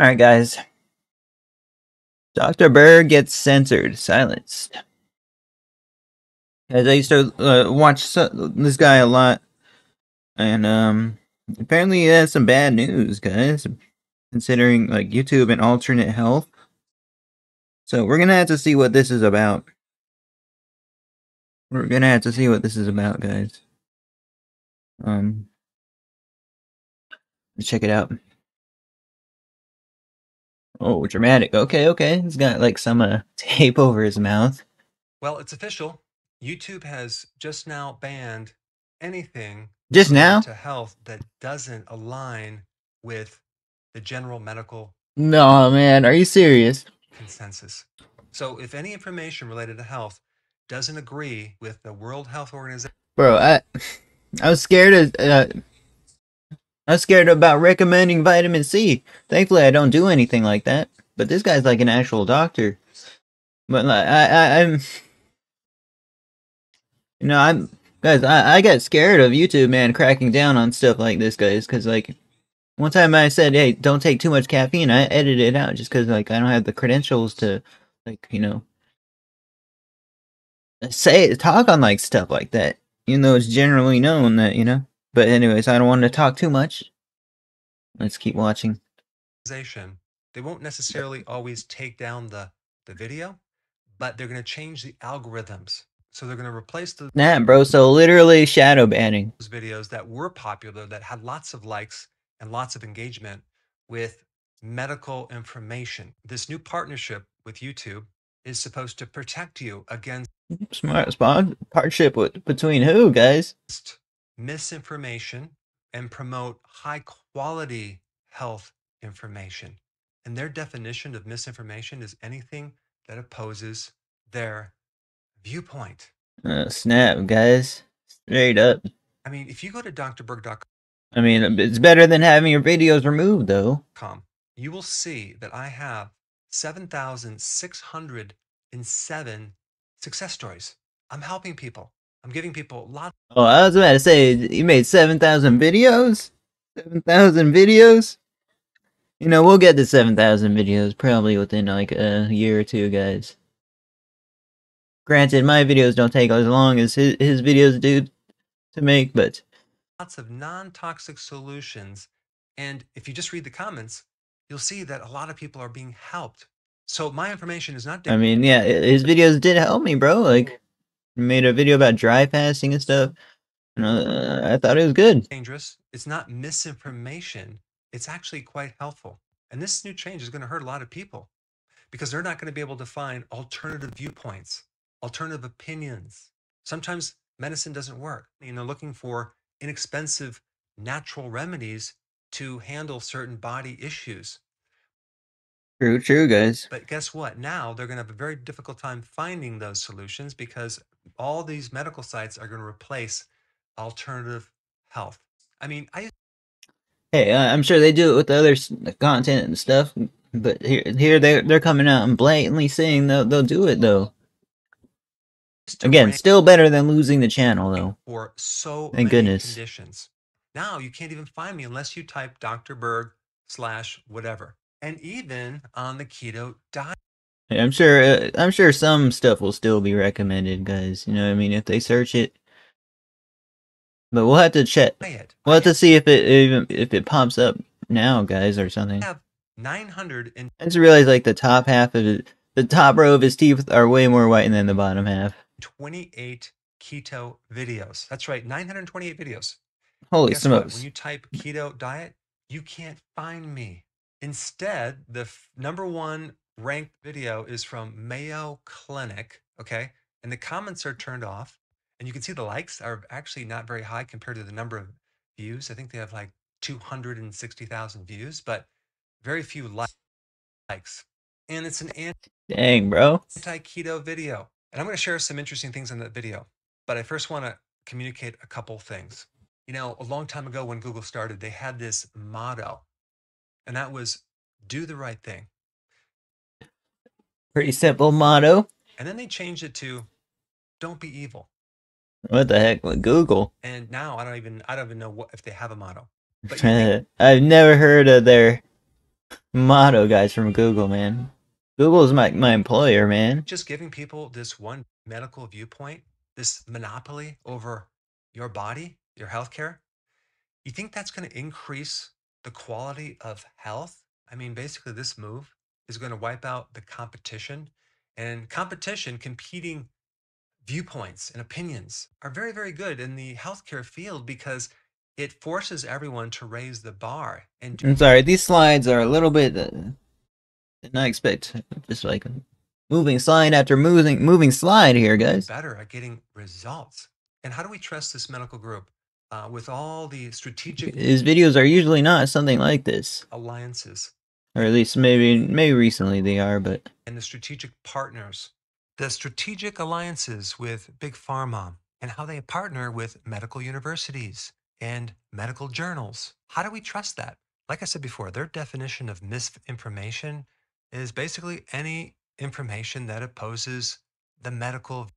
All right, guys. Dr. Berg gets censored, silenced. Guys, I used to watch this guy a lot, and apparently he has some bad news, guys. Considering like YouTube and alternate health, so we're gonna have to see what this is about. We're gonna have to see what this is about, guys. Let's check it out. Oh, dramatic. Okay. He's got like some tape over his mouth. Well, it's official. YouTube has just now banned anything just now to health that doesn't align with the general medical. No, man, are you serious? Consensus. So, if any information related to health doesn't agree with the World Health Organization, bro, I was scared of. I was scared about recommending vitamin C. Thankfully, I don't do anything like that. But this guy's like an actual doctor. But like, I'm, you know, guys. I got scared of YouTube, man, cracking down on stuff like this, guys. Cause like, one time I said, "Hey, don't take too much caffeine." I edited it out just cause like I don't have the credentials to, like, you know, talk on like stuff like that. Even though it's generally known that, you know. But anyways, I don't want to talk too much. Let's keep watching. They won't necessarily always take down the video, but they're going to change the algorithms. So they're going to replace the... Nah, bro, so literally shadow banning. ...those videos that were popular, that had lots of likes and lots of engagement with medical information. This new partnership with YouTube is supposed to protect you against... Smart spot. Partnership between who, guys? Misinformation and promote high quality health information. And their definition of misinformation is anything that opposes their viewpoint. Snap, guys. Straight up. I mean, if you go to drberg.com, I mean, it's better than having your videos removed, though. You will see that I have 7,607 success stories. I'm helping people. I'm giving people a lot. Oh, I was about to say, you made 7,000 videos? 7,000 videos? You know, we'll get to 7,000 videos probably within like a year or two, guys. Granted, my videos don't take as long as his videos do to make, but... Lots of non-toxic solutions. And if you just read the comments, you'll see that a lot of people are being helped. So my information is not... I mean, yeah, his videos did help me, bro. Like... made a video about dry fasting and stuff, and I thought it was good. Dangerous. It's not misinformation. It's actually quite helpful. And this new change is going to hurt a lot of people because they're not going to be able to find alternative viewpoints, alternative opinions. Sometimes medicine doesn't work. You know, looking for inexpensive natural remedies to handle certain body issues. True, guys. But guess what? Now they're going to have a very difficult time finding those solutions because all these medical sites are going to replace alternative health. I mean, hey, I'm sure they do it with the other content and stuff, but here they're coming out and blatantly saying they'll do it though. Again, still better than losing the channel though. For so many conditions. Now you can't even find me unless you type Dr. Berg / whatever. And even on the keto diet, I'm sure some stuff will still be recommended, guys. You know what I mean? If they search it, but we'll have to check. We'll have to see if it pops up now, guys, or something. I have 900 and I just realized like the top half of it, the top row of his teeth are way more white than the bottom half. 28 keto videos. That's right, 928 videos. Holy smokes! When you type keto diet, you can't find me. Instead, the #1 ranked video is from Mayo Clinic, okay? And the comments are turned off. And you can see the likes are actually not very high compared to the number of views. I think they have like 260,000 views, but very few likes. And it's an anti-keto video. And I'm going to share some interesting things in that video. But I first want to communicate a couple things. You know, a long time ago when Google started, they had this motto. And that was, do the right thing. Pretty simple motto. And then they changed it to, don't be evil. What the heck with Google? And now I don't even know if they have a motto. But I've never heard of their Motto guys from Google, man. Google is my employer, man. Just giving people this one medical viewpoint, this monopoly over your body, your healthcare. You think that's going to increase the quality of health? I mean, basically this move is going to wipe out the competition, and competing viewpoints and opinions are very, very good in the healthcare field because it forces everyone to raise the bar. And I'm sorry, these slides are a little bit. Did not expect just like moving slide after moving slide here, guys. Better at getting results. And how do we trust this medical group with all the strategic? His videos are usually not something like this. Alliances, or at least maybe recently they are, but and the strategic partners. The strategic alliances with Big Pharma and how they partner with medical universities and medical journals. How do we trust that? Like I said before, their definition of misinformation is basically any information that opposes the medical.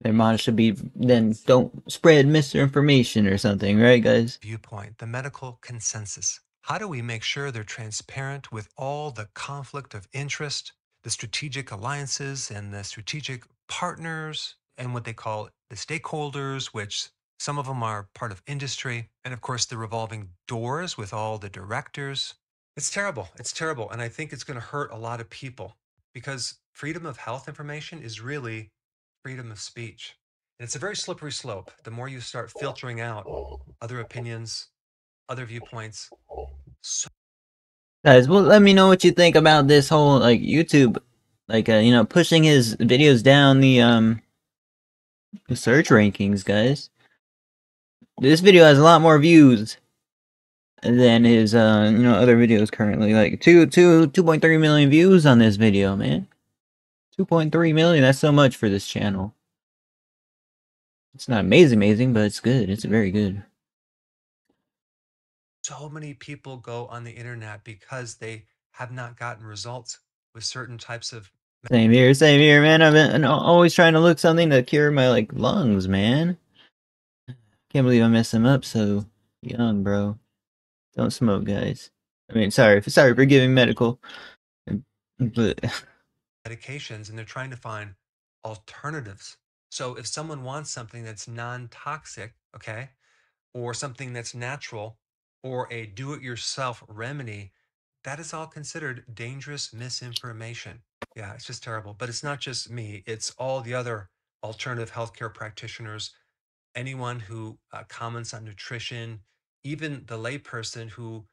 Their motto should be then don't spread misinformation or something, right guys? Viewpoint, the medical consensus. How do we make sure they're transparent with all the conflict of interest, the strategic alliances and the strategic partners and what they call the stakeholders, which some of them are part of industry, and of course the revolving doors with all the directors. It's terrible. It's terrible. And I think it's going to hurt a lot of people because freedom of health information is really freedom of speech. And it's a very slippery slope. The more you start filtering out other opinions, other viewpoints. So guys, well, let me know what you think about this whole like YouTube, like you know, pushing his videos down the search rankings, guys. This video has a lot more views than his you know, other videos currently. Like 2.3 million views on this video, man. 2.3 million. That's so much for this channel. It's not amazing, but it's good. It's very good. So many people go on the internet because they have not gotten results with certain types of. Same here, man. I've been always trying to look something to cure my like lungs, man. Can't believe I messed them up so young, bro. Don't smoke, guys. I mean, sorry for giving medical, but medications, and they're trying to find alternatives. So if someone wants something that's non-toxic, okay, or something that's natural, or a do-it-yourself remedy, that is all considered dangerous misinformation. Yeah, it's just terrible. But it's not just me. It's all the other alternative healthcare practitioners, anyone who comments on nutrition, even the layperson who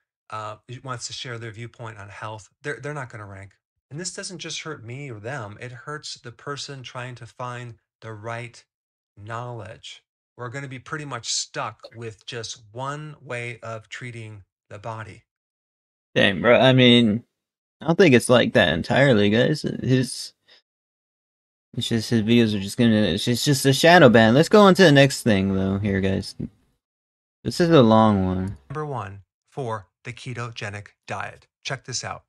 wants to share their viewpoint on health. They're not going to rank. And this doesn't just hurt me or them. It hurts the person trying to find the right knowledge. We're going to be pretty much stuck with just one way of treating the body. Dang, bro. I mean, I don't think it's like that entirely, guys. It's just his videos are just gonna. It's just a shadow ban. Let's go on to the next thing, though. Here, guys. This is a long one. Number one for the ketogenic diet. Check this out.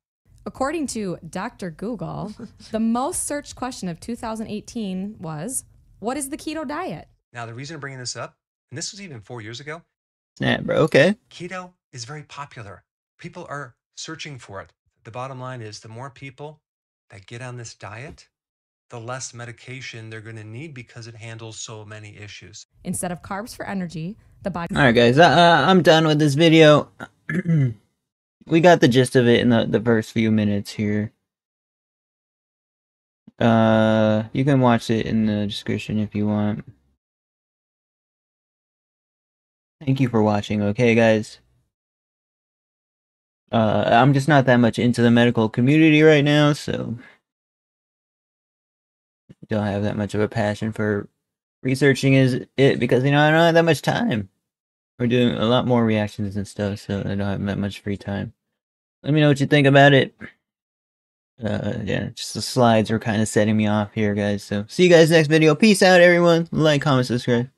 According to Dr. Google, the most searched question of 2018 was, "What is the keto diet?" Now, the reason I'm bringing this up, and this was even 4 years ago. Yeah, bro, okay. Keto is very popular. People are searching for it. The bottom line is the more people that get on this diet, the less medication they're going to need because it handles so many issues. Instead of carbs for energy, the body... All right, guys, I'm done with this video. We got the gist of it in the first few minutes here. You can watch it in the description if you want. Thank you for watching, okay guys? I'm just not that much into the medical community right now, so... Don't have that much of a passion for researching it, because, you know, I don't have that much time. We're doing a lot more reactions and stuff, so I don't have that much free time. Let me know what you think about it. Yeah, just the slides were kind of setting me off here, guys, so... See you guys next video. Peace out, everyone. Like, comment, subscribe.